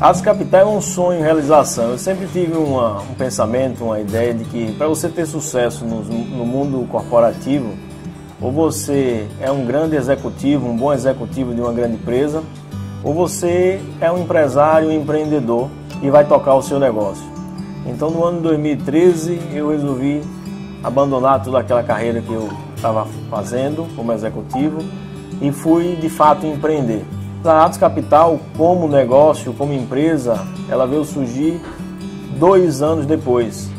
Atos Capital é um sonho em realização. Eu sempre tive um pensamento, uma ideia de que para você ter sucesso no mundo corporativo, ou você é um grande executivo, um bom executivo de uma grande empresa, ou você é um empresário, um empreendedor e vai tocar o seu negócio. Então no ano 2013 eu resolvi abandonar toda aquela carreira que eu estava fazendo como executivo e fui de fato empreender. A Atos Capital, como negócio, como empresa, ela veio surgir 2 anos depois,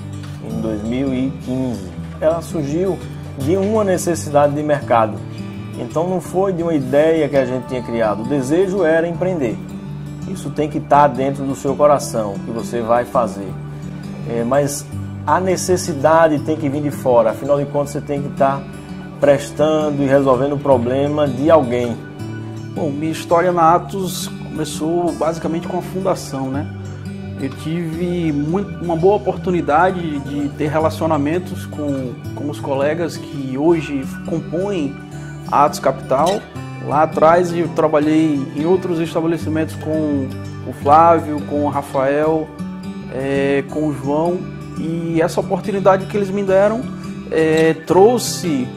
em 2015. Ela surgiu de uma necessidade de mercado. Então não foi de uma ideia que a gente tinha criado, o desejo era empreender. Isso tem que estar dentro do seu coração, que você vai fazer. Mas a necessidade tem que vir de fora, afinal de contas você tem que estar prestando e resolvendo o problema de alguém. Bom, minha história na Atos começou basicamente com a fundação, né? Eu tive uma boa oportunidade de ter relacionamentos com os colegas que hoje compõem a Atos Capital. Lá atrás eu trabalhei em outros estabelecimentos com o Flávio, com o Rafael, com o João. E essa oportunidade que eles me deram trouxe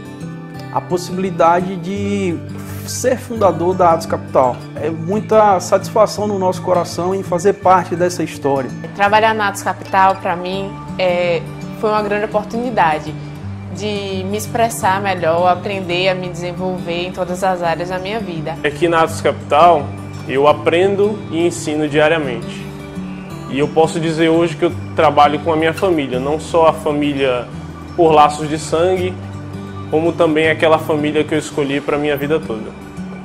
a possibilidade de ser fundador da Atos Capital. É muita satisfação no nosso coração em fazer parte dessa história. Trabalhar na Atos Capital, para mim, foi uma grande oportunidade de me expressar melhor, aprender a me desenvolver em todas as áreas da minha vida. Aqui na Atos Capital, eu aprendo e ensino diariamente. E eu posso dizer hoje que eu trabalho com a minha família, não só a família por laços de sangue, como também aquela família que eu escolhi para a minha vida toda.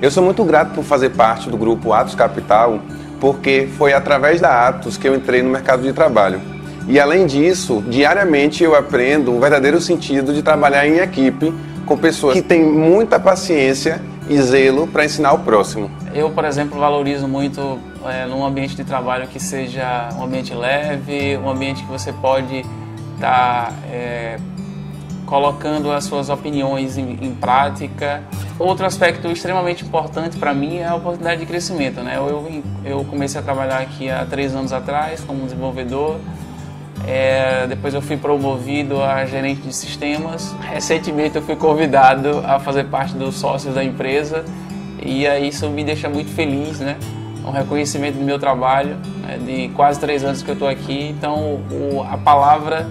Eu sou muito grato por fazer parte do grupo Atos Capital, porque foi através da Atos que eu entrei no mercado de trabalho. E além disso, diariamente eu aprendo o verdadeiro sentido de trabalhar em equipe com pessoas que têm muita paciência e zelo para ensinar o próximo. Eu, por exemplo, valorizo muito num ambiente de trabalho que seja um ambiente leve, um ambiente que você pode estar colocando as suas opiniões em prática. Outro aspecto extremamente importante para mim é a oportunidade de crescimento, né? Eu comecei a trabalhar aqui há 3 anos atrás como desenvolvedor, depois eu fui promovido a gerente de sistemas. Recentemente eu fui convidado a fazer parte dos sócios da empresa e isso me deixa muito feliz, né? Um reconhecimento do meu trabalho, né? De quase 3 anos que eu estou aqui, então a palavra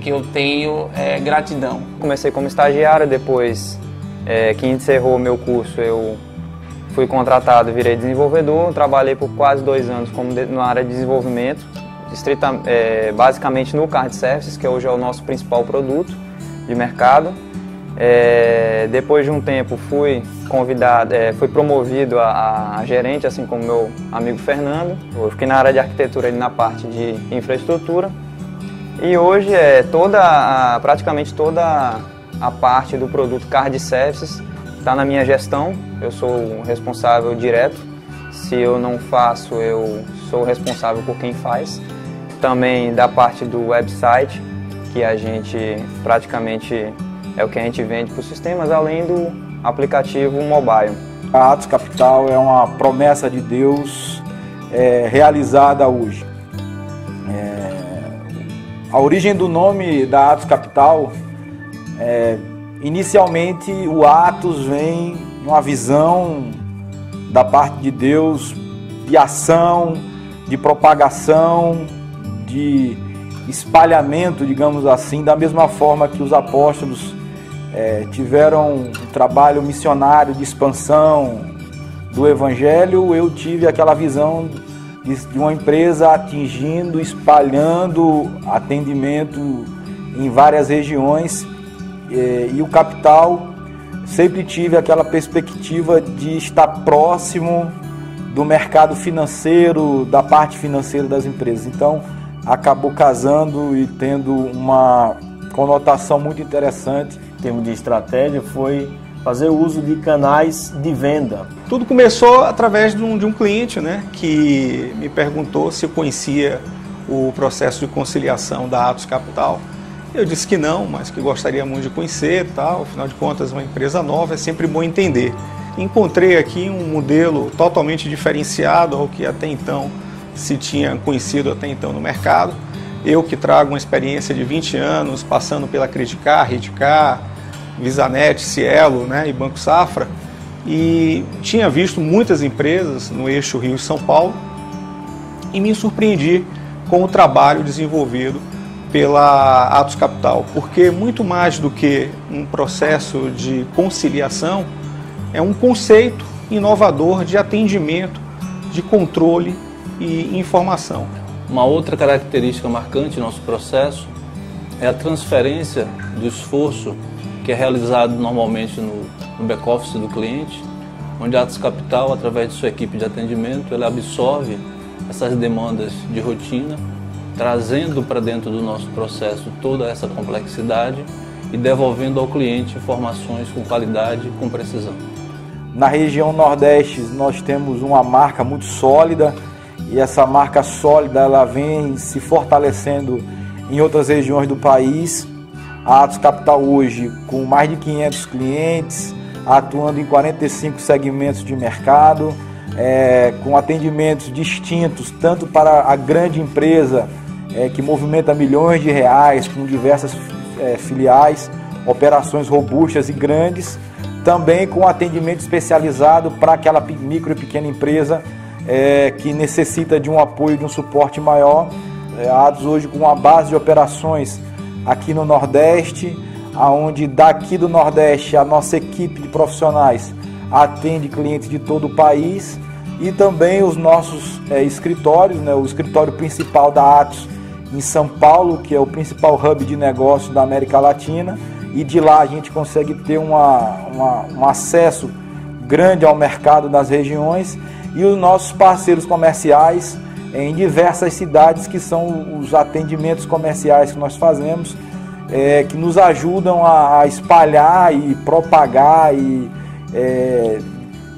que eu tenho é gratidão. Comecei como estagiário, depois que encerrou meu curso eu fui contratado, virei desenvolvedor, trabalhei por quase 2 anos como na área de desenvolvimento, basicamente no CardServices, que hoje é o nosso principal produto de mercado. Depois de um tempo fui convidado, fui promovido a gerente, assim como meu amigo Fernando. Eu fiquei na área de arquitetura, ali na parte de infraestrutura. E hoje praticamente toda a parte do produto CardServices está na minha gestão. Eu sou o responsável direto. Se eu não faço, eu sou responsável por quem faz. Também da parte do website, que a gente praticamente é o que a gente vende para os sistemas, além do aplicativo mobile. A Atos Capital é uma promessa de Deus realizada hoje. A origem do nome da Atos Capital, inicialmente o Atos vem uma visão da parte de Deus, de ação, de propagação, de espalhamento, digamos assim, da mesma forma que os apóstolos tiveram um trabalho missionário de expansão do Evangelho, eu tive aquela visão de uma empresa atingindo, espalhando atendimento em várias regiões, e o Capital sempre tive aquela perspectiva de estar próximo do mercado financeiro, da parte financeira das empresas. Então acabou casando e tendo uma conotação muito interessante. Em termos de estratégia foi fazer uso de canais de venda. Tudo começou através de um cliente, né, que me perguntou se eu conhecia o processo de conciliação da Atos Capital. Eu disse que não, mas que gostaria muito de conhecer, tal. Afinal de contas, uma empresa nova é sempre bom entender. Encontrei aqui um modelo totalmente diferenciado ao que até então se tinha conhecido até então no mercado. Eu que trago uma experiência de 20 anos, passando pela Credicar, Redicar, Visanet, Cielo, né, e Banco Safra, e tinha visto muitas empresas no eixo Rio e São Paulo, e me surpreendi com o trabalho desenvolvido pela Atos Capital, porque muito mais do que um processo de conciliação, é um conceito inovador de atendimento, de controle e informação. Uma outra característica marcante do nosso processo é a transferência do esforço que é realizado normalmente no back-office do cliente, onde a Atos Capital, através de sua equipe de atendimento, ela absorve essas demandas de rotina, trazendo para dentro do nosso processo toda essa complexidade e devolvendo ao cliente informações com qualidade e com precisão. Na região Nordeste nós temos uma marca muito sólida, e essa marca sólida ela vem se fortalecendo em outras regiões do país. A Atos Capital hoje com mais de 500 clientes, atuando em 45 segmentos de mercado, com atendimentos distintos, tanto para a grande empresa que movimenta milhões de reais com diversas filiais, operações robustas e grandes, também com atendimento especializado para aquela micro e pequena empresa que necessita de um apoio, de um suporte maior. A Atos hoje com uma base de operações aqui no Nordeste, onde daqui do Nordeste a nossa equipe de profissionais atende clientes de todo o país, e também os nossos escritórios, né, o escritório principal da Atos em São Paulo, que é o principal hub de negócio da América Latina, e de lá a gente consegue ter um acesso grande ao mercado das regiões, e os nossos parceiros comerciais em diversas cidades, que são os atendimentos comerciais que nós fazemos, que nos ajudam a espalhar e propagar e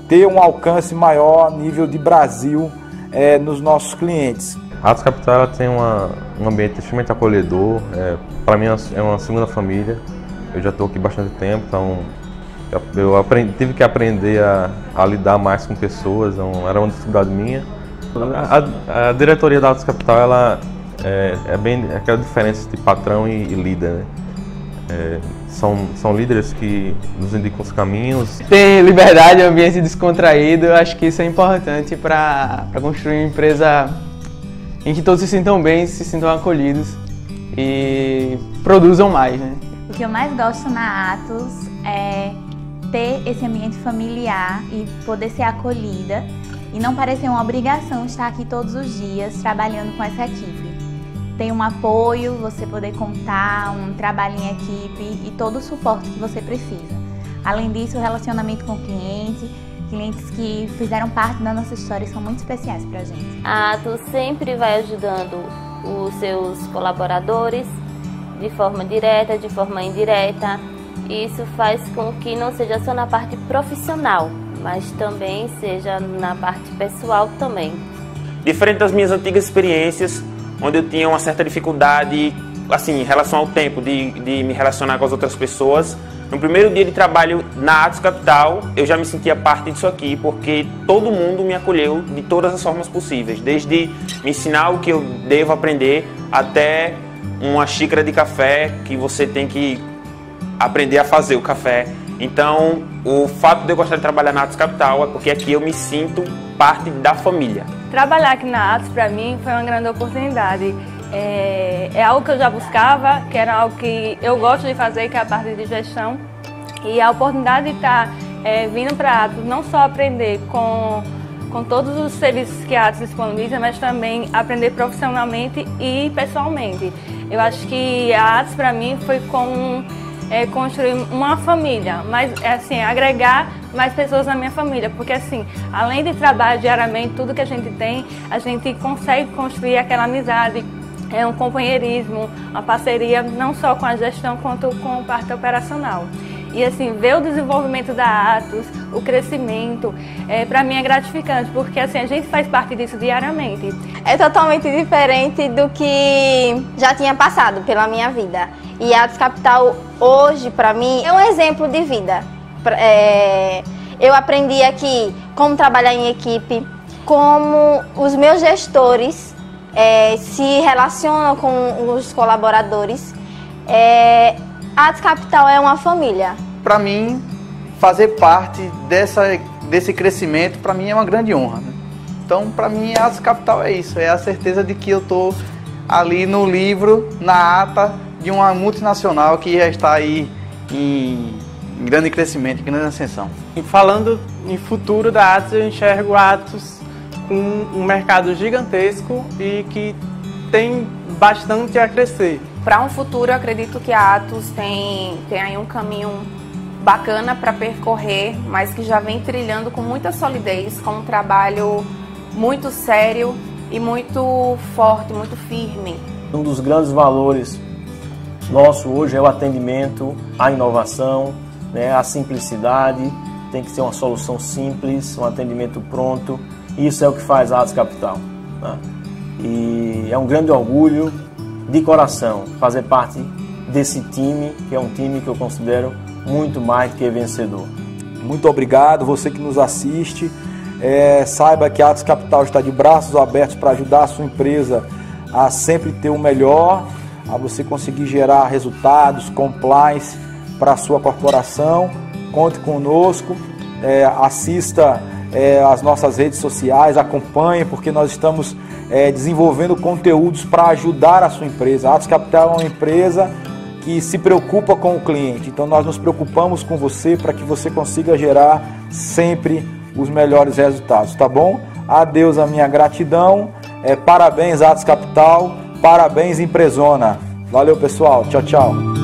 ter um alcance maior a nível de Brasil nos nossos clientes. A Atos Capital ela tem um ambiente extremamente acolhedor, para mim é uma segunda família, eu já estou aqui bastante tempo, então eu tive que aprender a lidar mais com pessoas, então era uma dificuldade minha. A diretoria da Atos Capital ela é bem aquela diferença de patrão e líder, né? São líderes que nos indicam os caminhos. Ter liberdade, ambiente descontraído, eu acho que isso é importante para construir uma empresa em que todos se sintam bem, se sintam acolhidos e produzam mais, né? O que eu mais gosto na Atos é ter esse ambiente familiar e poder ser acolhida, e não parecer uma obrigação estar aqui todos os dias trabalhando com essa equipe. Tem um apoio, você poder contar, um trabalho em equipe e todo o suporte que você precisa. Além disso, o relacionamento com o cliente, clientes que fizeram parte da nossa história são muito especiais para a gente. A Atos sempre vai ajudando os seus colaboradores de forma direta, de forma indireta. Isso faz com que não seja só na parte profissional, mas também seja na parte pessoal também. Diferente das minhas antigas experiências, onde eu tinha uma certa dificuldade assim, em relação ao tempo de me relacionar com as outras pessoas. No primeiro dia de trabalho na Atos Capital, eu já me sentia parte disso aqui, porque todo mundo me acolheu de todas as formas possíveis, desde me ensinar o que eu devo aprender, até uma xícara de café que você tem que aprender a fazer o café. Então, o fato de eu gostar de trabalhar na Atos Capital é porque aqui eu me sinto parte da família. Trabalhar aqui na Atos, para mim, foi uma grande oportunidade. É algo que eu já buscava, que era algo que eu gosto de fazer, que é a parte de gestão. E a oportunidade de estar vindo para a Atos, não só aprender com todos os serviços que a Atos disponibiliza, mas também aprender profissionalmente e pessoalmente. Eu acho que a Atos, para mim, foi construir uma família, mas assim, agregar mais pessoas na minha família, porque assim, além de trabalhar diariamente, tudo que a gente tem, a gente consegue construir aquela amizade, um companheirismo, uma parceria, não só com a gestão, quanto com a parte operacional. E assim, ver o desenvolvimento da Atos, o crescimento, para mim é gratificante, porque assim, a gente faz parte disso diariamente. É totalmente diferente do que já tinha passado pela minha vida. E a Atos Capital hoje, para mim, é um exemplo de vida. Eu aprendi aqui como trabalhar em equipe, como os meus gestores se relacionam com os colaboradores. Atos Capital é uma família. Para mim, fazer parte desse crescimento, para mim é uma grande honra, né? Então, para mim, Atos Capital é isso, é a certeza de que eu estou ali no livro, na ata de uma multinacional que já está aí em grande crescimento, em grande ascensão. E falando em futuro da Atos, eu enxergo a Atos com um mercado gigantesco e que tem bastante a crescer. Para um futuro, eu acredito que a Atos tem aí um caminho bacana para percorrer, mas que já vem trilhando com muita solidez, com um trabalho muito sério e muito forte, muito firme. Um dos grandes valores nosso hoje é o atendimento, a inovação, né, a simplicidade. Tem que ser uma solução simples, um atendimento pronto. Isso é o que faz a Atos Capital, né? E é um grande orgulho de coração fazer parte desse time, que é um time que eu considero muito mais que vencedor. Muito obrigado, você que nos assiste. Saiba que a Atos Capital está de braços abertos para ajudar a sua empresa a sempre ter o melhor, a você conseguir gerar resultados, compliance para a sua corporação. Conte conosco, assista às nossas redes sociais, acompanhe, porque nós estamos desenvolvendo conteúdos para ajudar a sua empresa. A Atos Capital é uma empresa que se preocupa com o cliente, então nós nos preocupamos com você para que você consiga gerar sempre os melhores resultados, tá bom? Adeus, a minha gratidão, parabéns Atos Capital, parabéns Impresona. Valeu pessoal, tchau, tchau.